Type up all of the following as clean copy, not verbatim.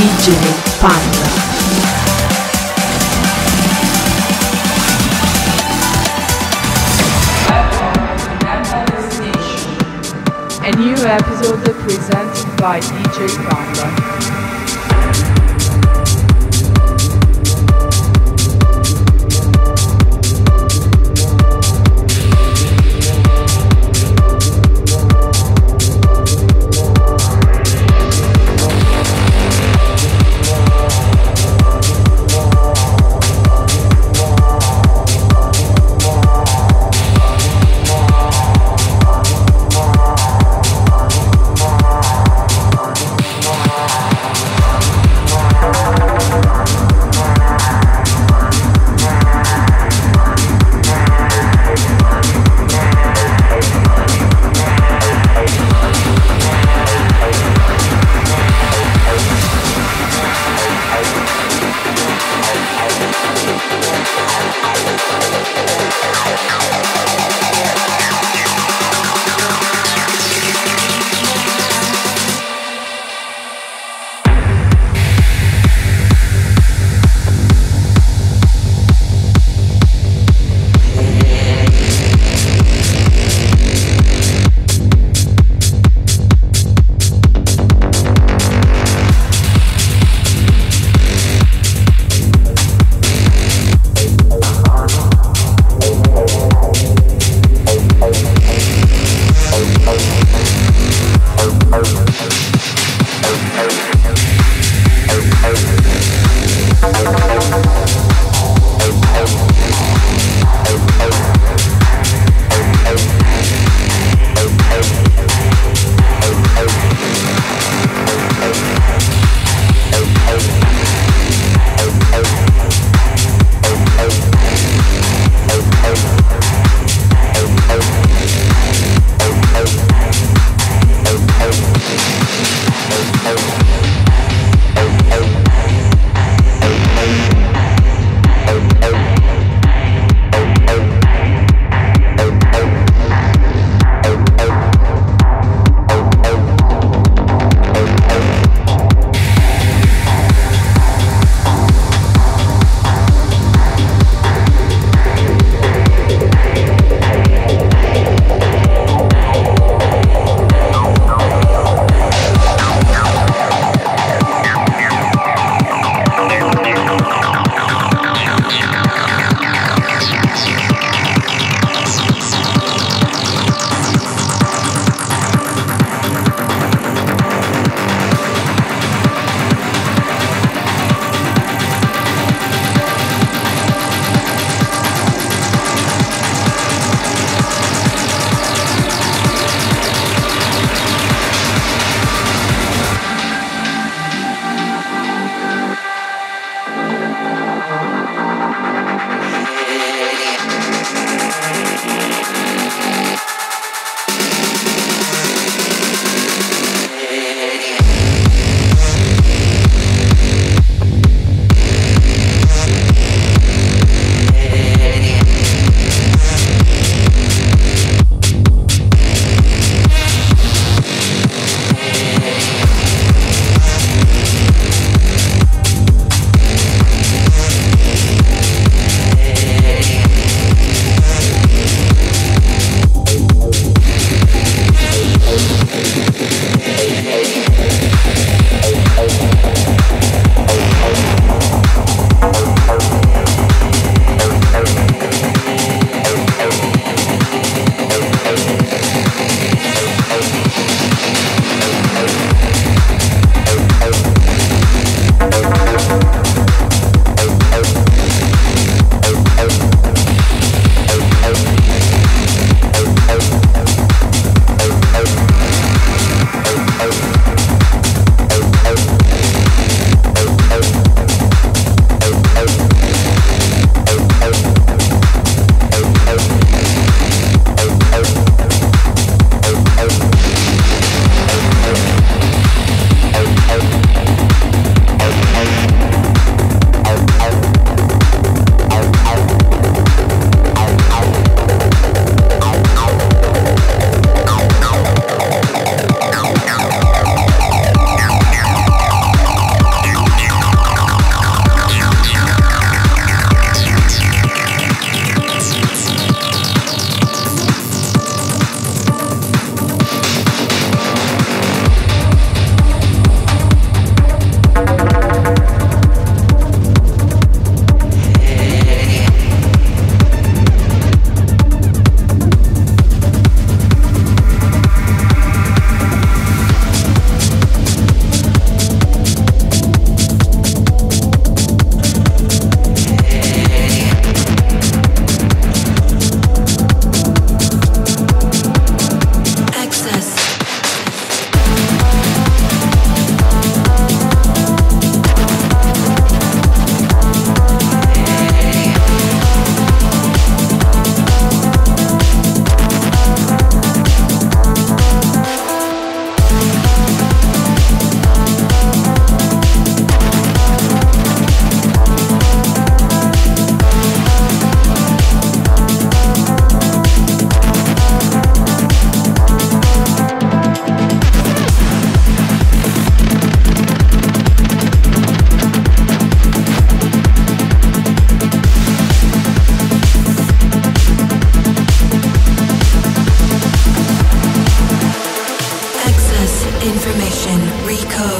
DJ Panda. A new episode presented by DJ Panda.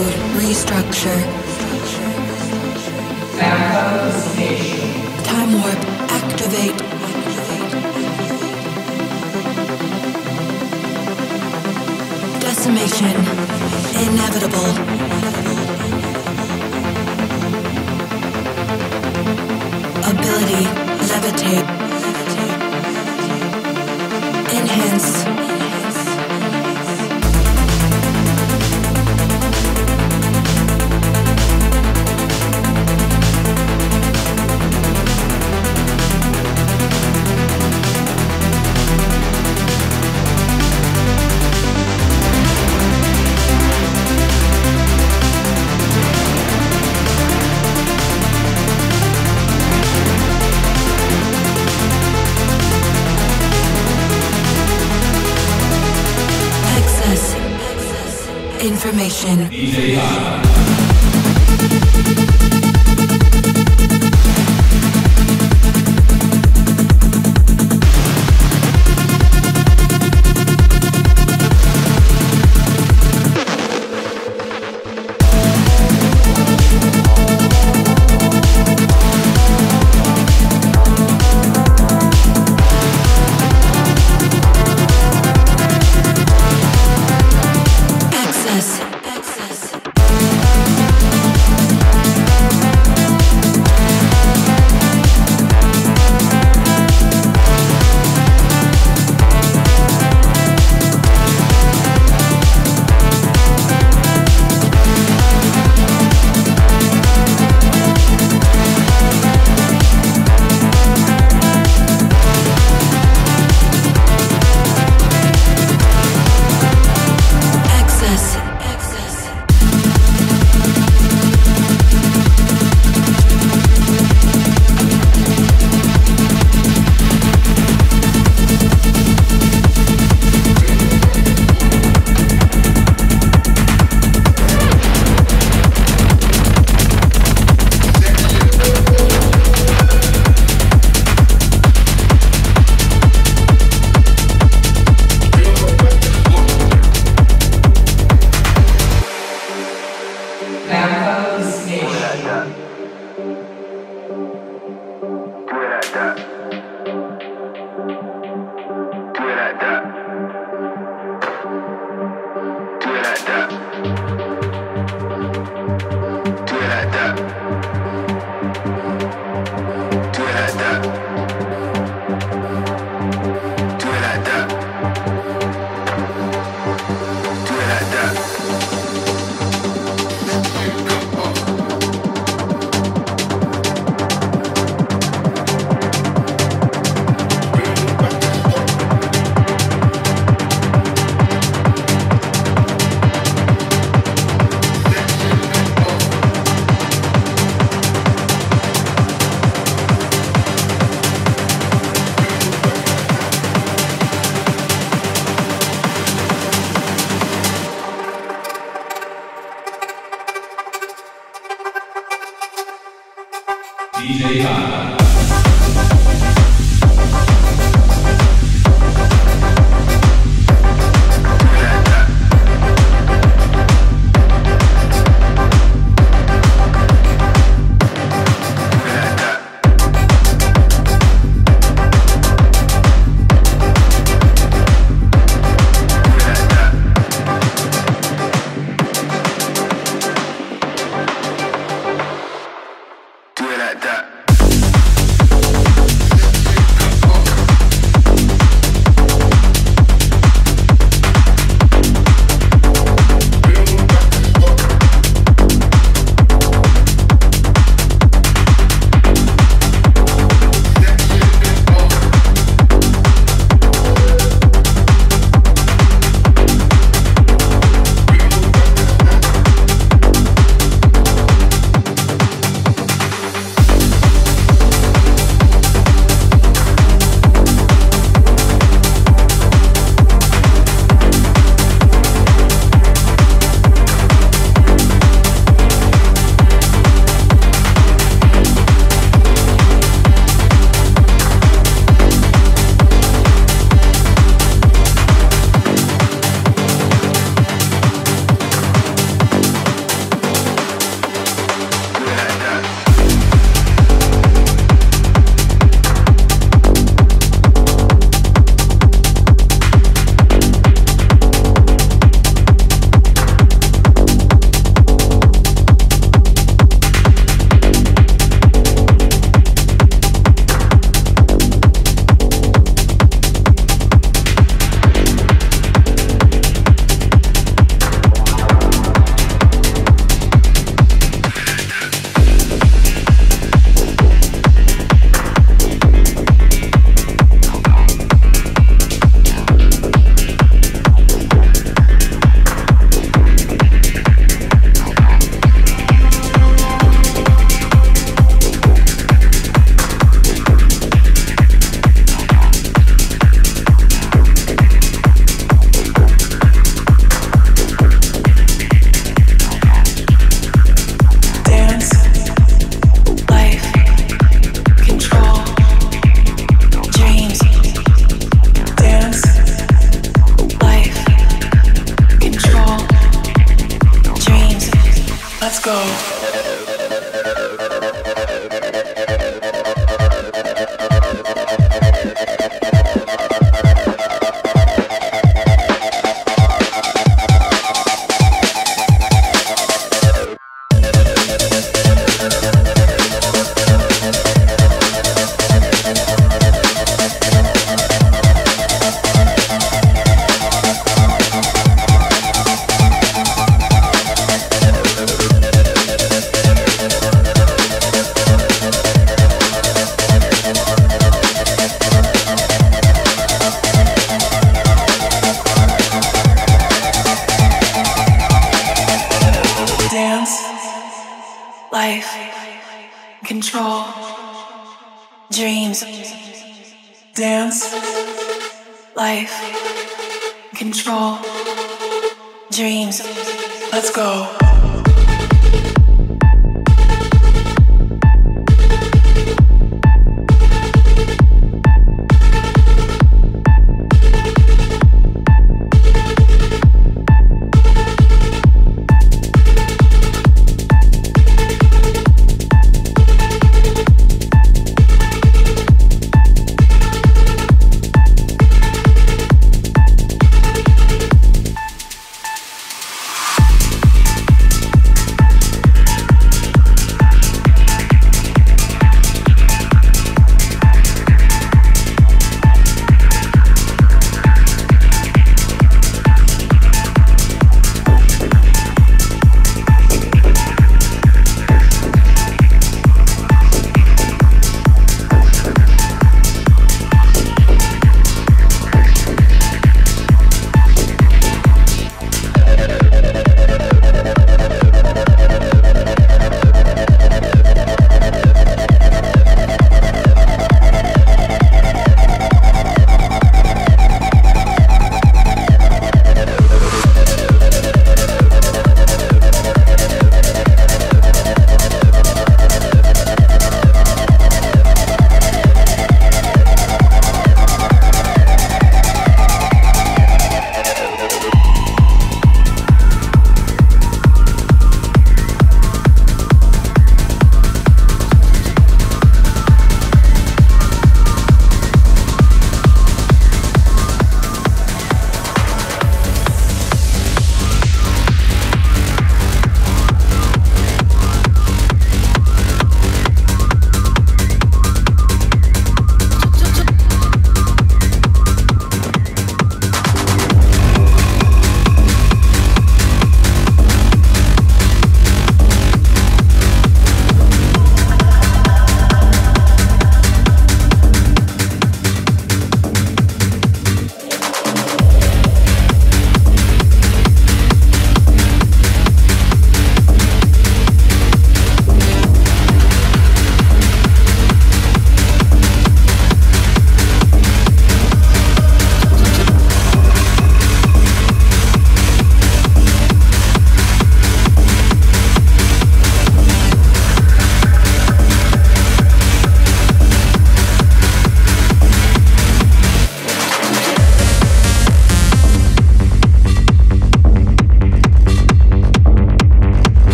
Decode, restructure. Mental Destination. Time warp, activate. Decimation, inevitable. Ability, levitate. Enhance. Information. DJ Panda.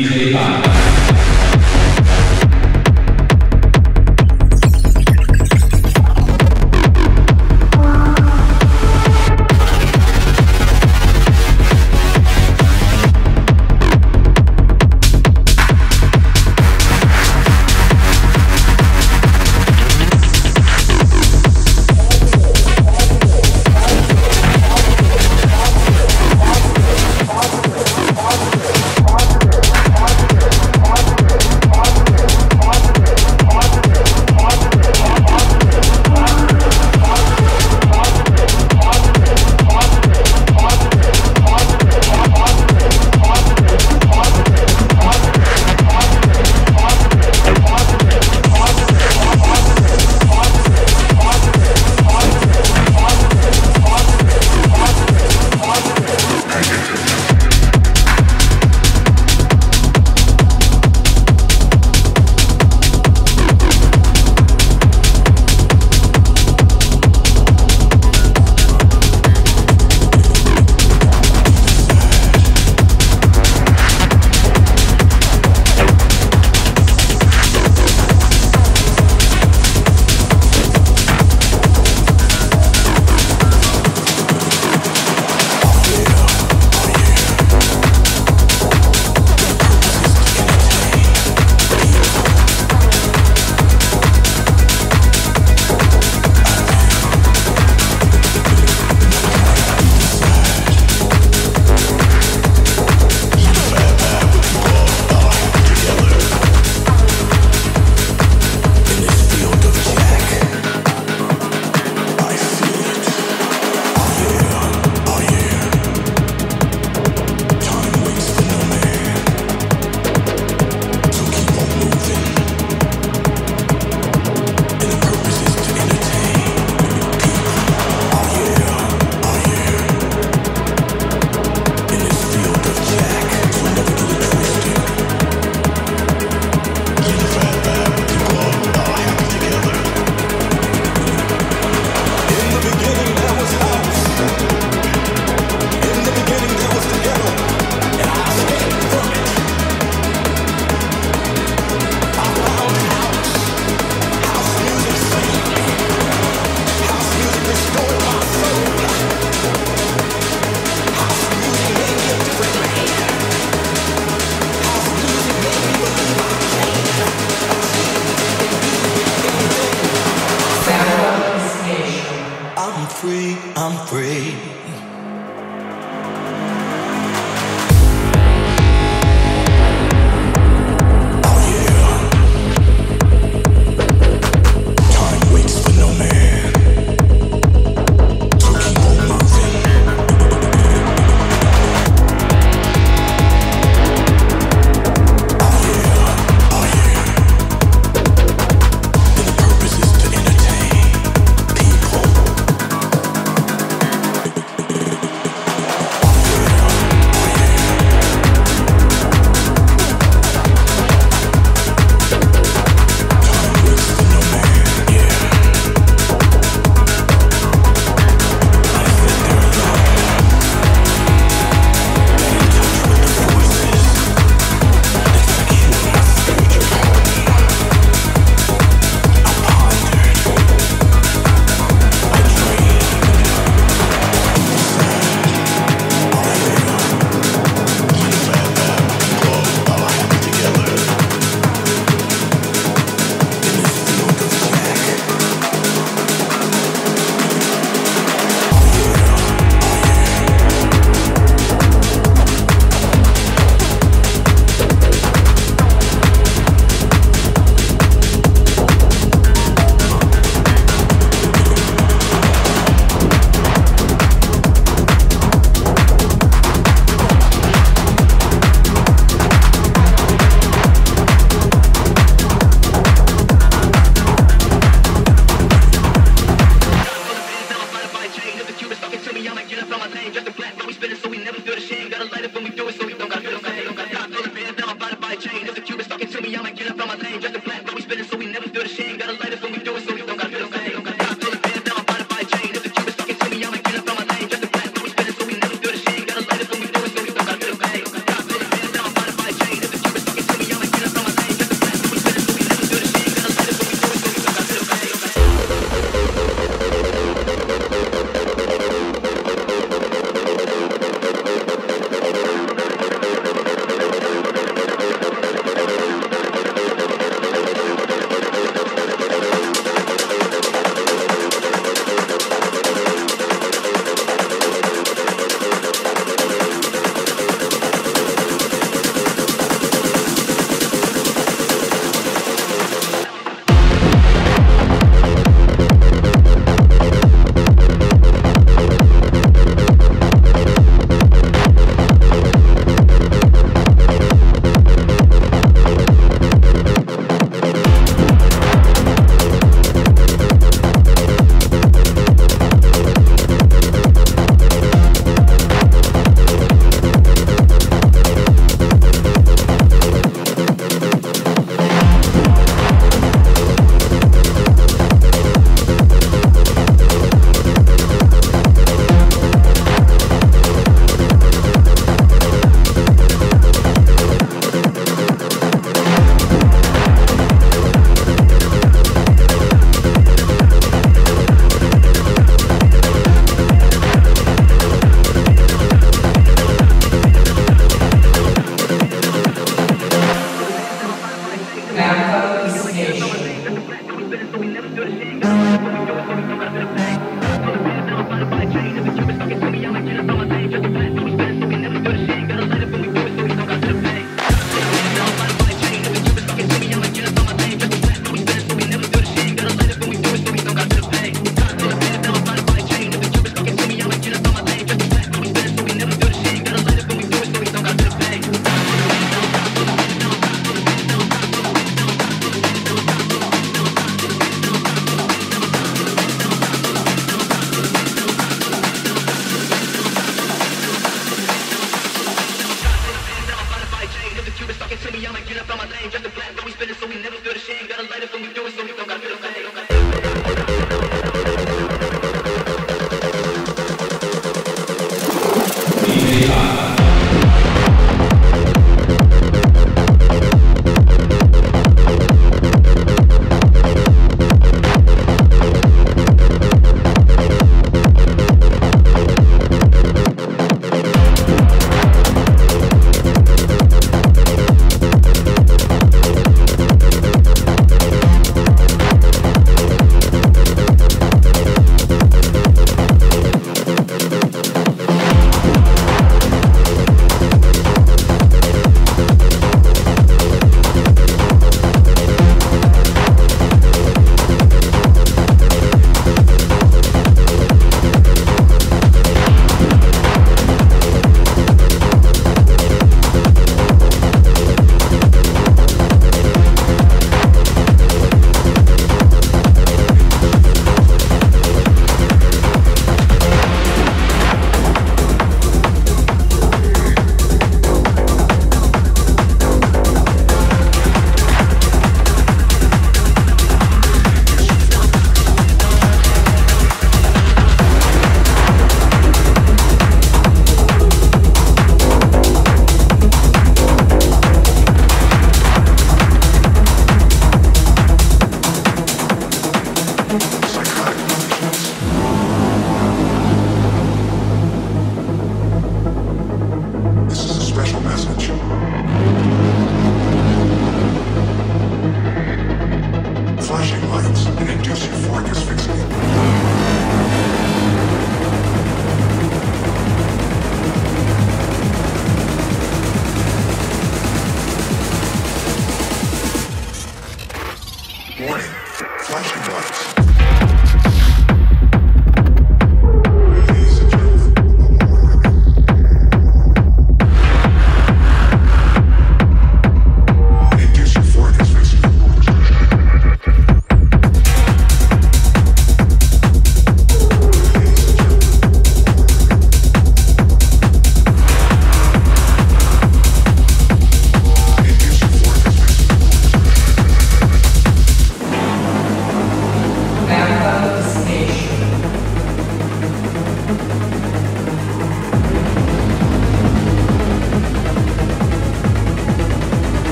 DJ Panda.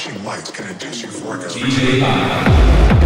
flashing lights can induce euphoric orgasm.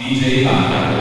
DJ Panda.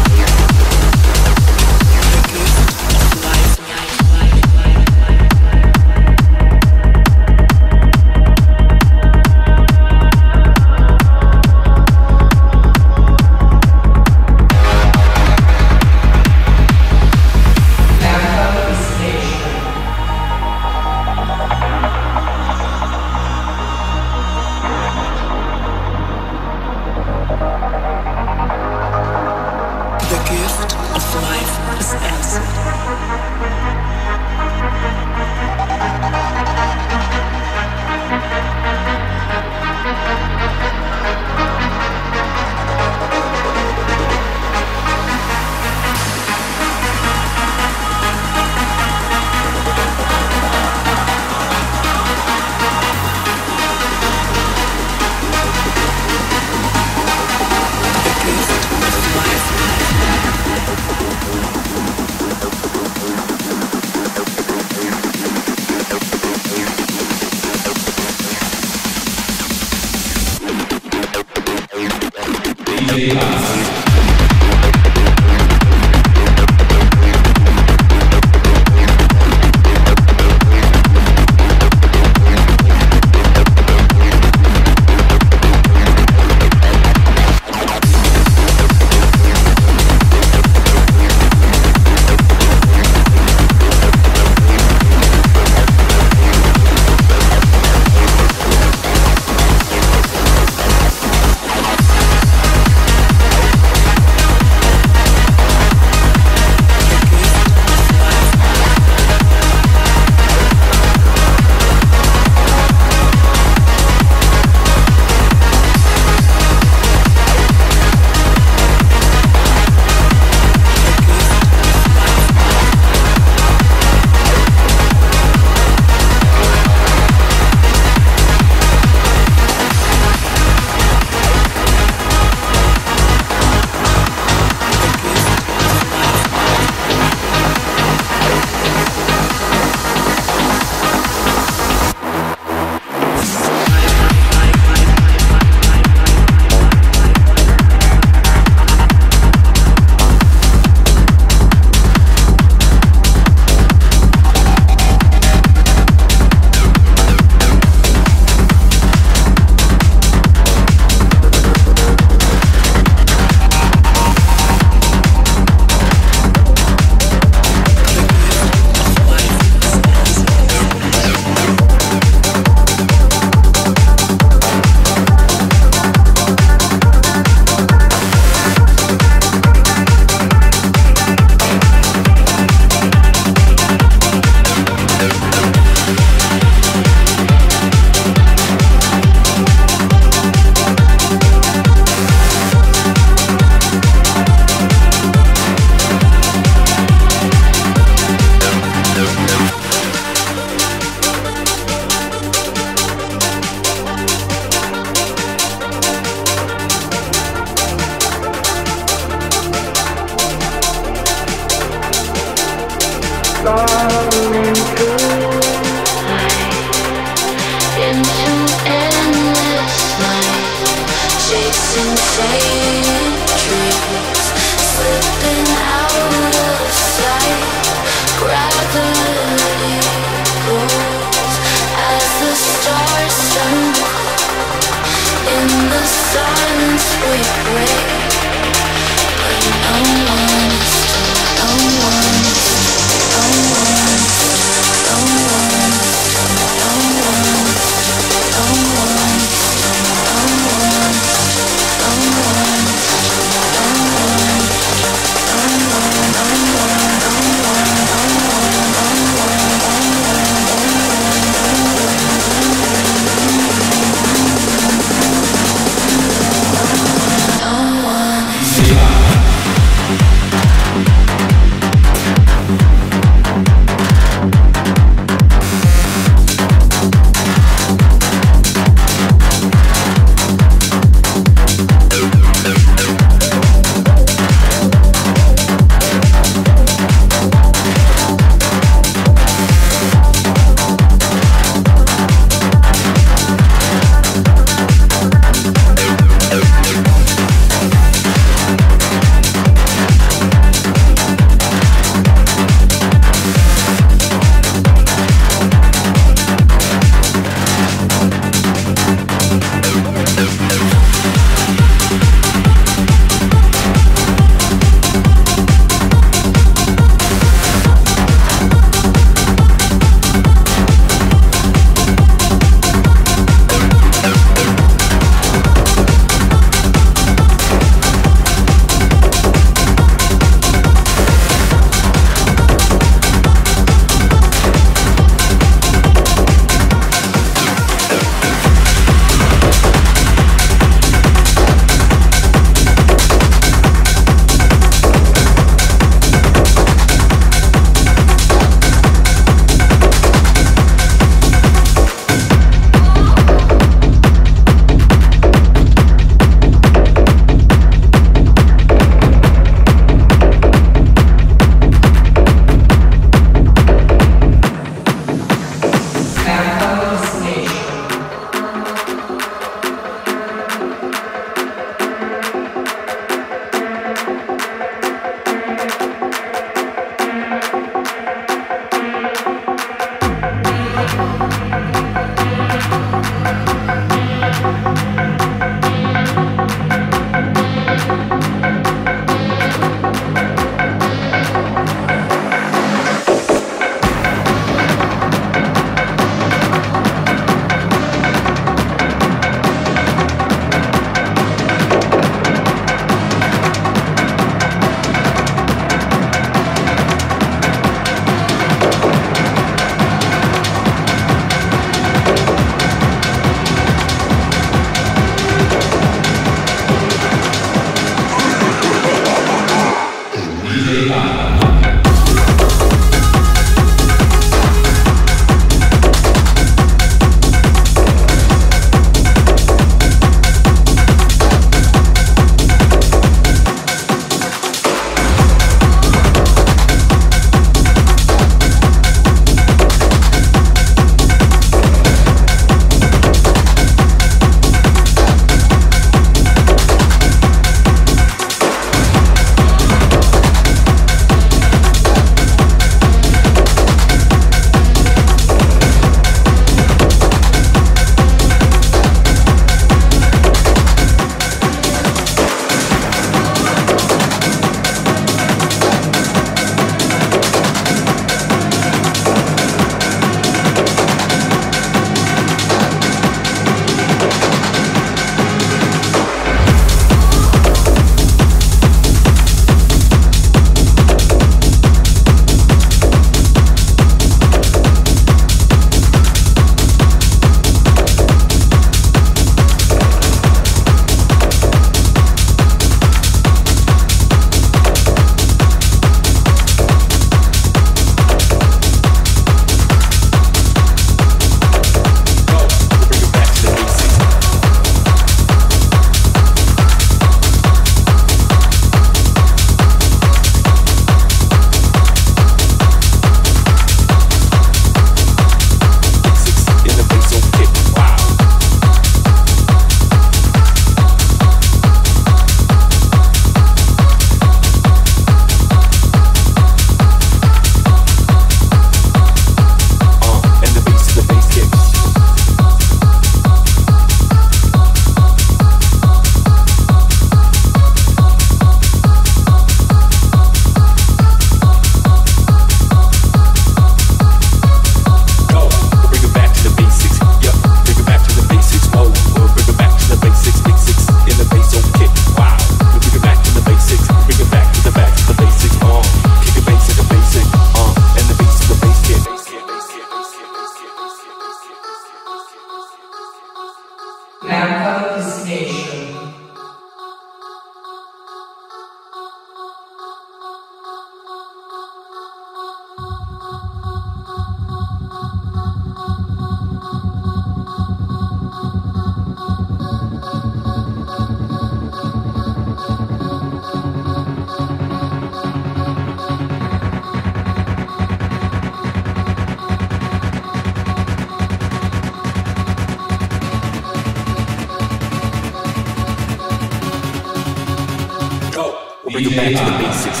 back to the basics.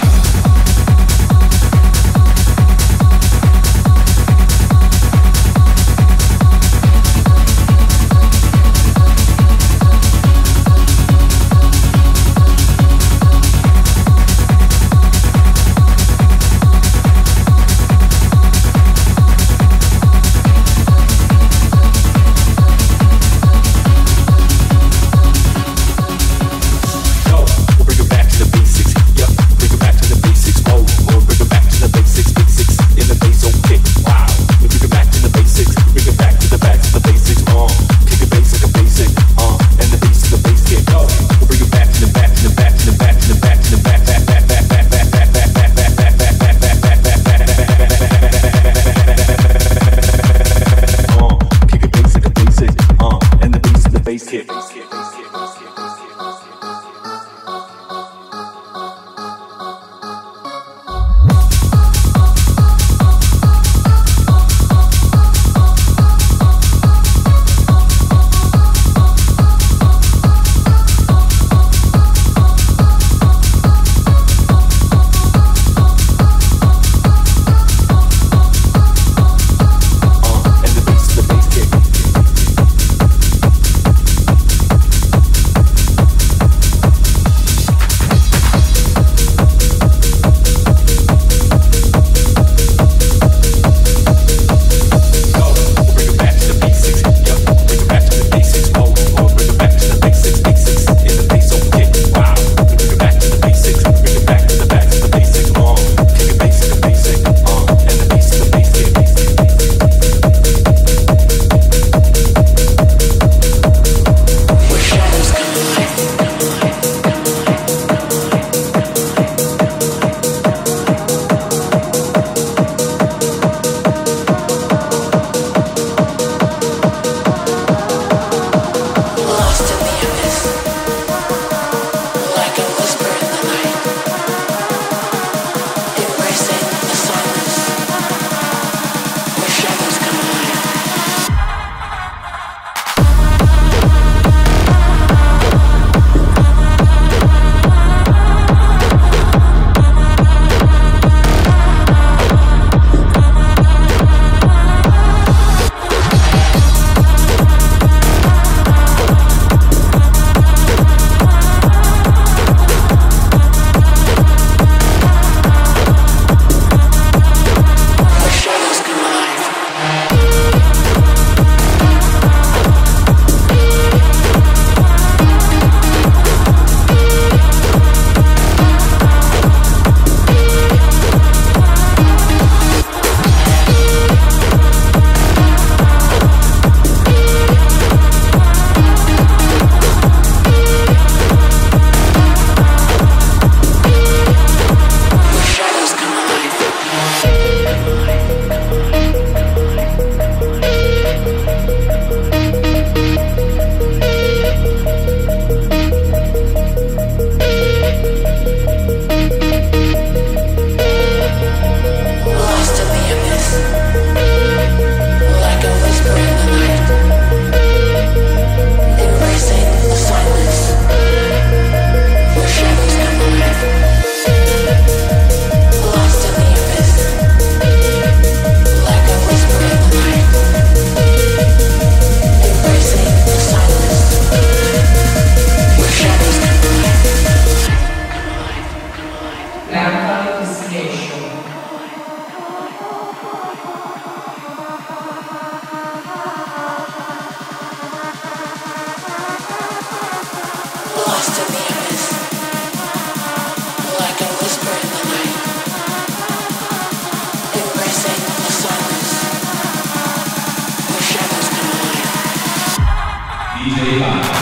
DJ Panda.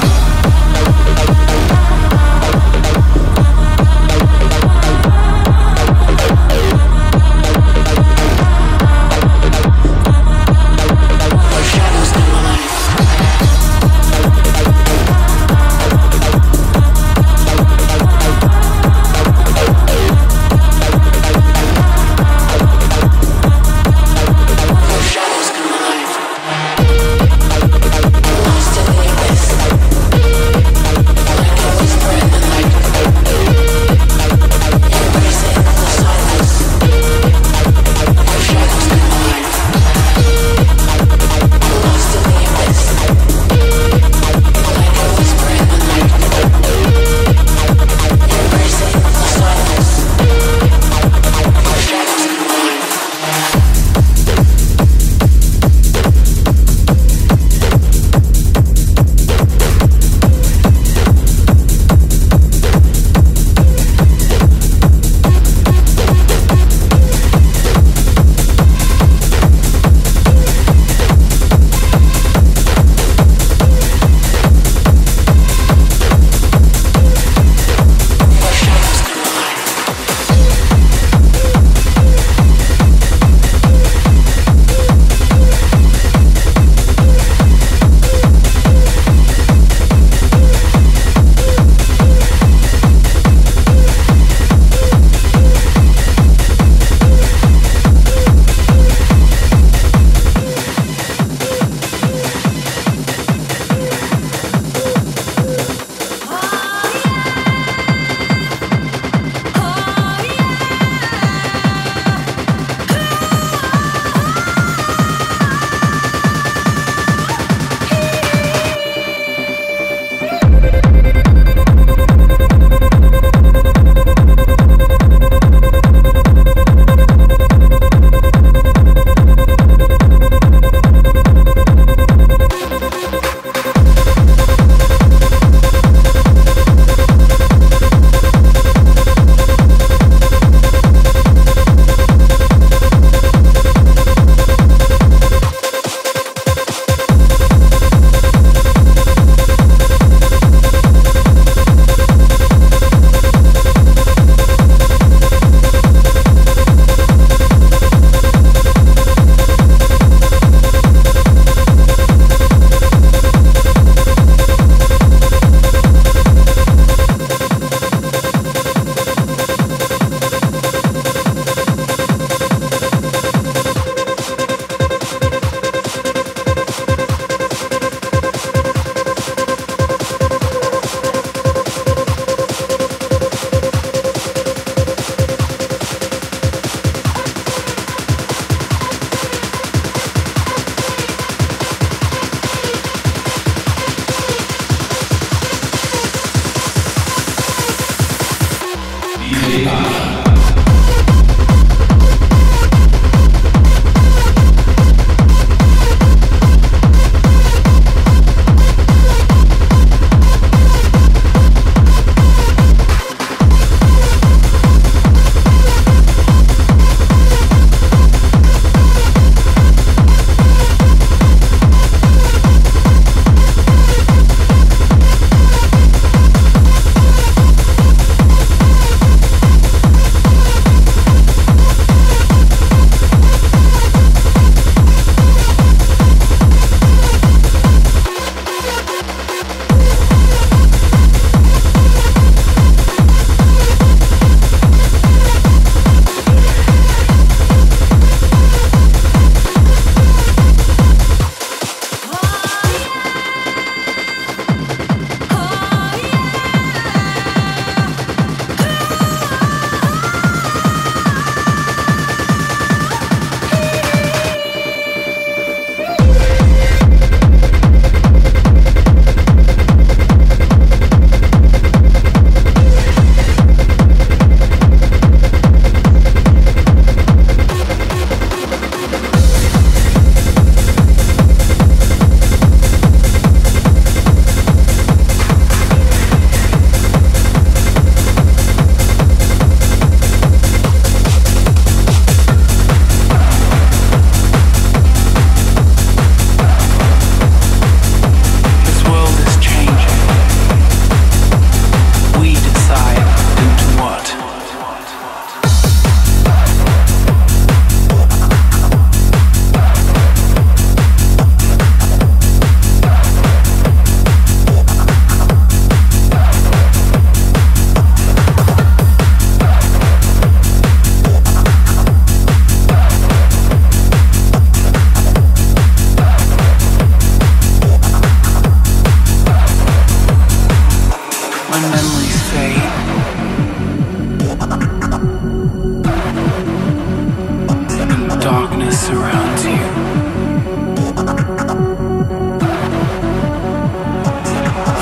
darkness surrounds you.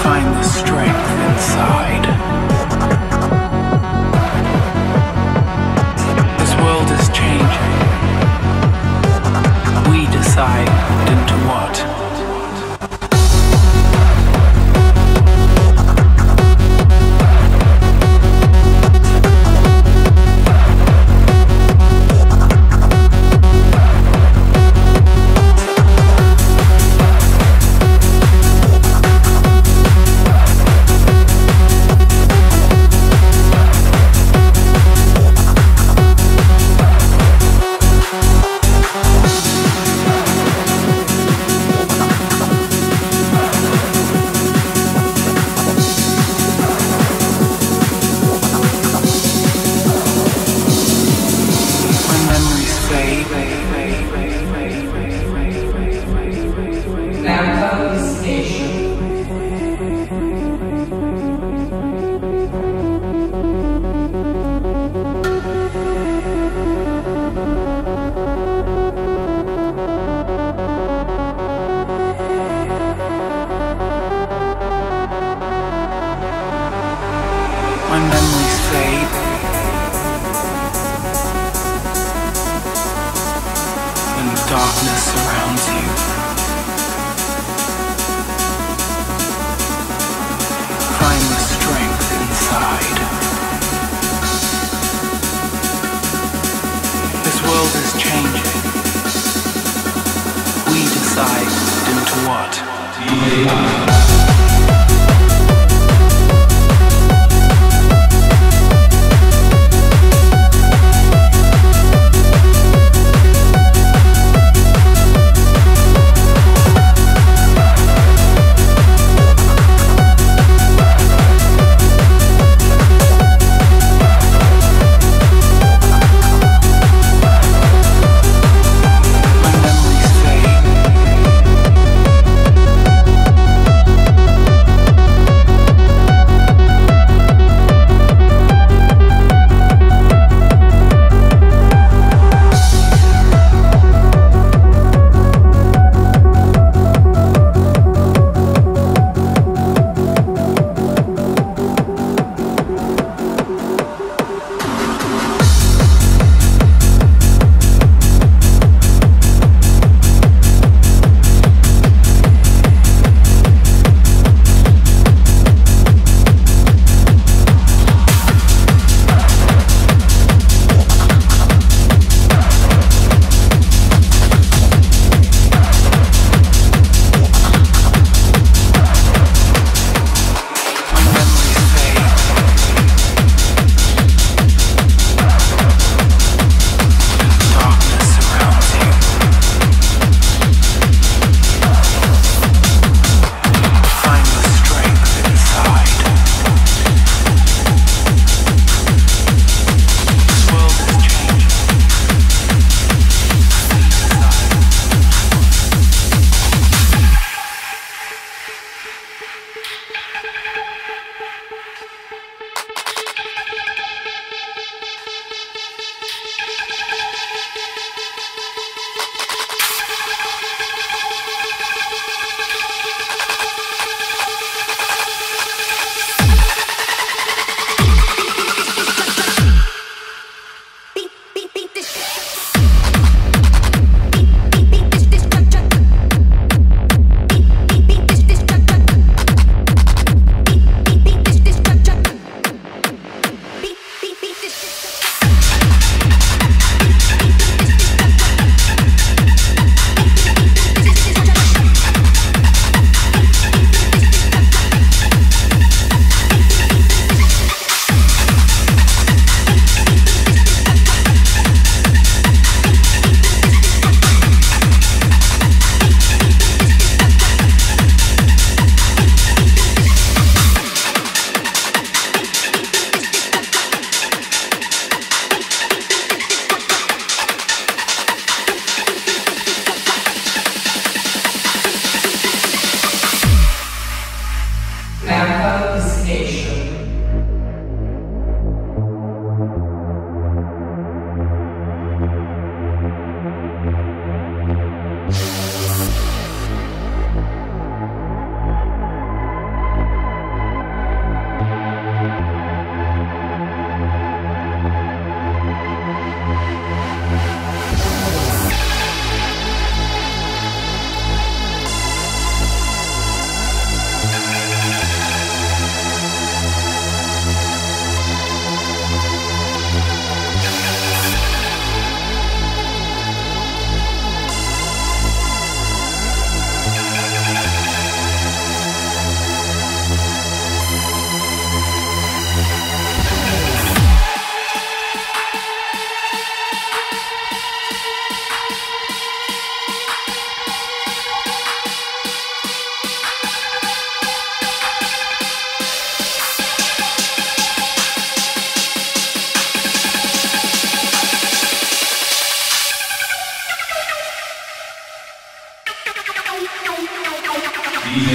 Find the strength inside. This world is changing. We decide into what.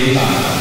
DJ Panda.